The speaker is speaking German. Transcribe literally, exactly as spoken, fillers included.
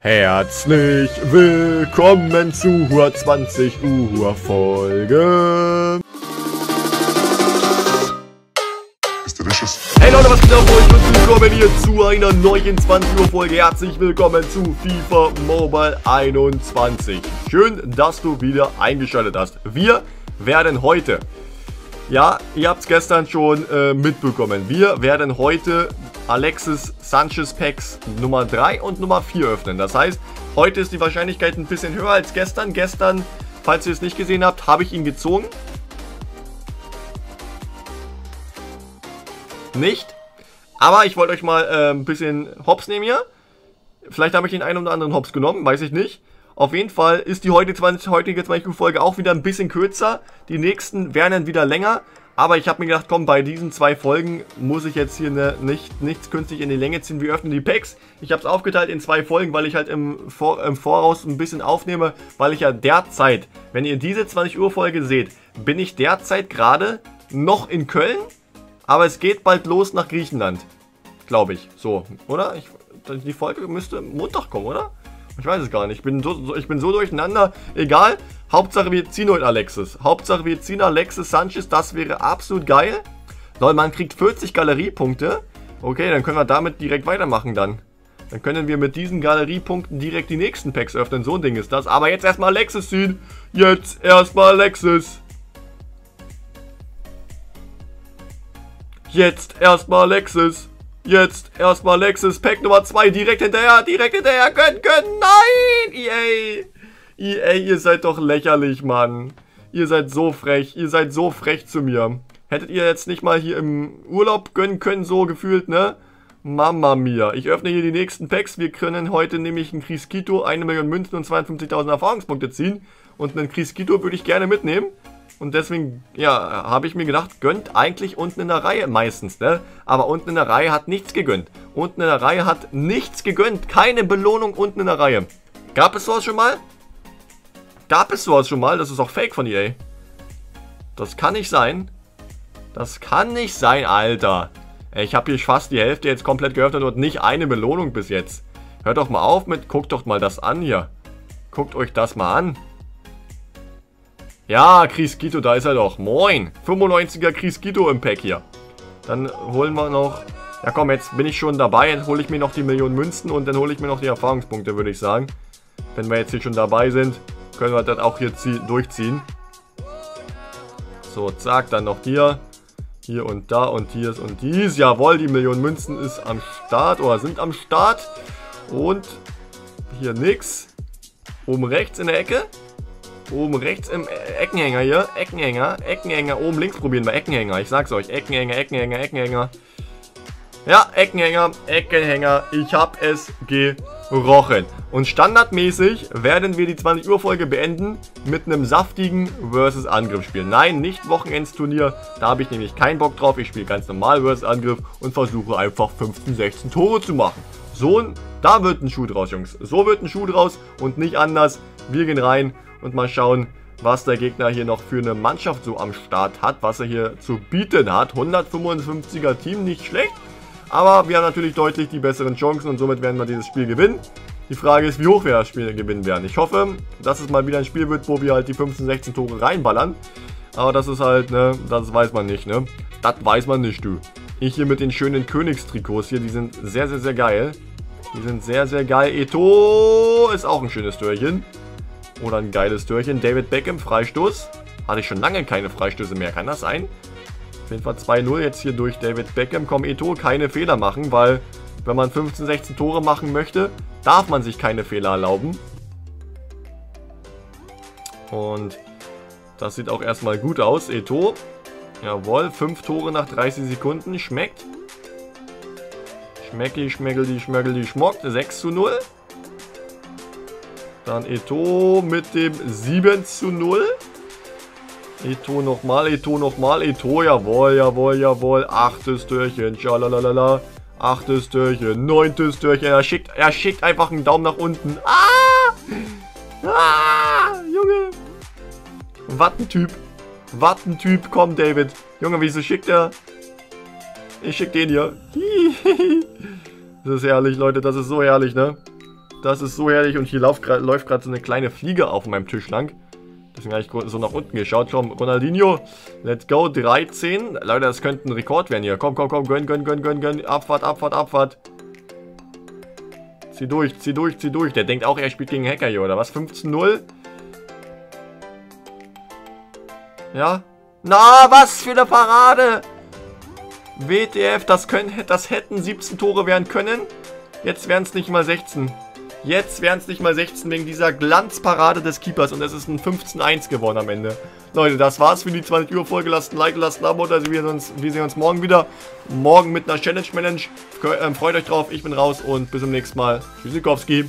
Herzlich willkommen zur zwanzig Uhr Folge. Hey Leute, was geht ab euch und willkommen hier zu einer neuen zwanzig Uhr Folge. Herzlich willkommen zu FIFA Mobile einundzwanzig. Schön, dass du wieder eingeschaltet hast. Wir werden heute, ja, ihr habt es gestern schon äh, mitbekommen, wir werden heute Alexis Sanchez Packs Nummer drei und Nummer vier öffnen. Das heißt, heute ist die Wahrscheinlichkeit ein bisschen höher als gestern. Gestern, falls ihr es nicht gesehen habt, habe ich ihn gezogen. Nicht. Aber ich wollte euch mal äh, ein bisschen Hops nehmen hier. Vielleicht habe ich den einen oder anderen Hops genommen, weiß ich nicht. Auf jeden Fall ist die heutige zwanzig, heutige zwanzig Folge auch wieder ein bisschen kürzer. Die nächsten werden dann wieder länger. Aber ich habe mir gedacht, komm, bei diesen zwei Folgen muss ich jetzt hier ne, nicht, nichts künstlich in die Länge ziehen. Wir öffnen die Packs. Ich habe es aufgeteilt in zwei Folgen, weil ich halt im, Vor im Voraus ein bisschen aufnehme, weil ich ja derzeit, wenn ihr diese zwanzig Uhr Folge seht, bin ich derzeit gerade noch in Köln, aber es geht bald los nach Griechenland, glaube ich. So, oder? Ich, die Folge müsste Montag kommen, oder? Ich weiß es gar nicht. Ich bin so, so, ich bin so durcheinander. Egal. Hauptsache wir ziehen heute Alexis. Hauptsache wir ziehen Alexis Sanchez. Das wäre absolut geil. Lol, man kriegt vierzig Galeriepunkte. Okay, dann können wir damit direkt weitermachen dann. Dann können wir mit diesen Galeriepunkten direkt die nächsten Packs öffnen. So ein Ding ist das. Aber jetzt erstmal Alexis ziehen. Jetzt erstmal Alexis. Jetzt erstmal Alexis. Jetzt erstmal Alexis. Pack Nummer zwei. Direkt hinterher. Direkt hinterher. Können, können. Nein. E A. E A, ihr seid doch lächerlich, Mann. Ihr seid so frech. Ihr seid so frech zu mir. Hättet ihr jetzt nicht mal hier im Urlaub gönnen können, so gefühlt, ne? Mama mia. Ich öffne hier die nächsten Packs. Wir können heute nämlich einen Kriskito, eine Million Münzen und zweiundfünfzigtausend Erfahrungspunkte ziehen. Und einen Kriskito würde ich gerne mitnehmen. Und deswegen, ja, habe ich mir gedacht, gönnt eigentlich unten in der Reihe meistens, ne? Aber unten in der Reihe hat nichts gegönnt. Unten in der Reihe hat nichts gegönnt. Keine Belohnung unten in der Reihe. Gab es sowas schon mal? Gab es sowas schon mal? Das ist auch Fake von E A. Das kann nicht sein. Das kann nicht sein, Alter. Ich habe hier fast die Hälfte jetzt komplett geöffnet und nicht eine Belohnung bis jetzt. Hört doch mal auf mit, guckt doch mal das an hier. Guckt euch das mal an. Ja, Kriskito, da ist er doch. Moin. fünfundneunziger Kriskito im Pack hier. Dann holen wir noch... Ja komm, jetzt bin ich schon dabei. Jetzt hole ich mir noch die Million Münzen und dann hole ich mir noch die Erfahrungspunkte, würde ich sagen. Wenn wir jetzt hier schon dabei sind, können wir das auch hier durchziehen. So, zack, dann noch hier. Hier und da und hier und dies. Jawohl, die Million Münzen ist am Start oder sind am Start. Und hier nix. Oben rechts in der Ecke. Oben rechts im Eckenhänger hier. Eckenhänger, Eckenhänger. Oben links probieren wir Eckenhänger. Ich sag's euch. Eckenhänger, Eckenhänger, Eckenhänger. Ja, Eckenhänger, Eckenhänger. Ich hab es gerochen. Und standardmäßig werden wir die zwanzig Uhr Folge beenden mit einem saftigen Versus Angriffsspiel. Nein, nicht Wochenendsturnier. Da habe ich nämlich keinen Bock drauf. Ich spiele ganz normal Versus Angriff und versuche einfach fünfzehn, sechzehn Tore zu machen. So, da wird ein Schuh draus, Jungs. So wird ein Schuh draus und nicht anders. Wir gehen rein und mal schauen, was der Gegner hier noch für eine Mannschaft so am Start hat, was er hier zu bieten hat. hundertfünfundfünfziger Team, nicht schlecht. Aber wir haben natürlich deutlich die besseren Chancen und somit werden wir dieses Spiel gewinnen. Die Frage ist, wie hoch wir das Spiel gewinnen werden. Ich hoffe, dass es mal wieder ein Spiel wird, wo wir halt die fünfzehn, sechzehn Tore reinballern. Aber das ist halt, ne, das weiß man nicht, ne. Das weiß man nicht, du. Ich hier mit den schönen Königstrikots hier, die sind sehr, sehr, sehr geil. Die sind sehr, sehr geil. Eto'o ist auch ein schönes Türchen. Oder ein geiles Türchen. David Beckham, Freistoß. Hatte ich schon lange keine Freistöße mehr. Kann das sein? Auf jeden Fall zwei null jetzt hier durch David Beckham. Komm, Eto'o, keine Fehler machen, weil wenn man fünfzehn, sechzehn Tore machen möchte, darf man sich keine Fehler erlauben. Und das sieht auch erstmal gut aus. Eto'o. Jawohl, fünf Tore nach dreißig Sekunden. Schmeckt. Schmecki, schmeckeli, schmeckeli, schmockt. sechs zu null. Dann Eto'o mit dem sieben zu null. Eto'o nochmal, Eto'o nochmal, Eto'o, jawohl, jawohl, jawohl. Achtes Türchen, schalalala. Achtes Türchen, neuntes Türchen. Er schickt, er schickt einfach einen Daumen nach unten. Ah! Ah! Junge! Wat ein Typ. Wat ein Typ, komm, David. Junge, wieso schickt er? Ich schick den hier. Das ist herrlich, Leute, das ist so herrlich, ne? Das ist so herrlich und hier läuft gerade so eine kleine Fliege auf meinem Tisch lang. Deswegen habe ich so nach unten geschaut. Komm, Ronaldinho, let's go, dreizehn. Leute, das könnte ein Rekord werden hier. Komm, komm, komm, gönn, gönn, gönn, gönn, gönn. Abfahrt, Abfahrt, Abfahrt. Zieh durch, zieh durch, zieh durch. Der denkt auch, er spielt gegen Hacker hier, oder was? fünfzehn null? Ja? Na, was für eine Parade! W T F, das, können, das hätten siebzehn Tore werden können. Jetzt wären es nicht mal sechzehn. Jetzt wären es nicht mal sechzehn wegen dieser Glanzparade des Keepers. Und es ist ein fünfzehn eins geworden am Ende. Leute, das war's für die zwanzig Uhr Folge. Lasst ein Like, lasst ein Abo. Also wir, uns, wir sehen uns morgen wieder. Morgen mit einer Challenge-Challenge. Freut euch drauf. Ich bin raus und bis zum nächsten Mal. Tschüssikowski.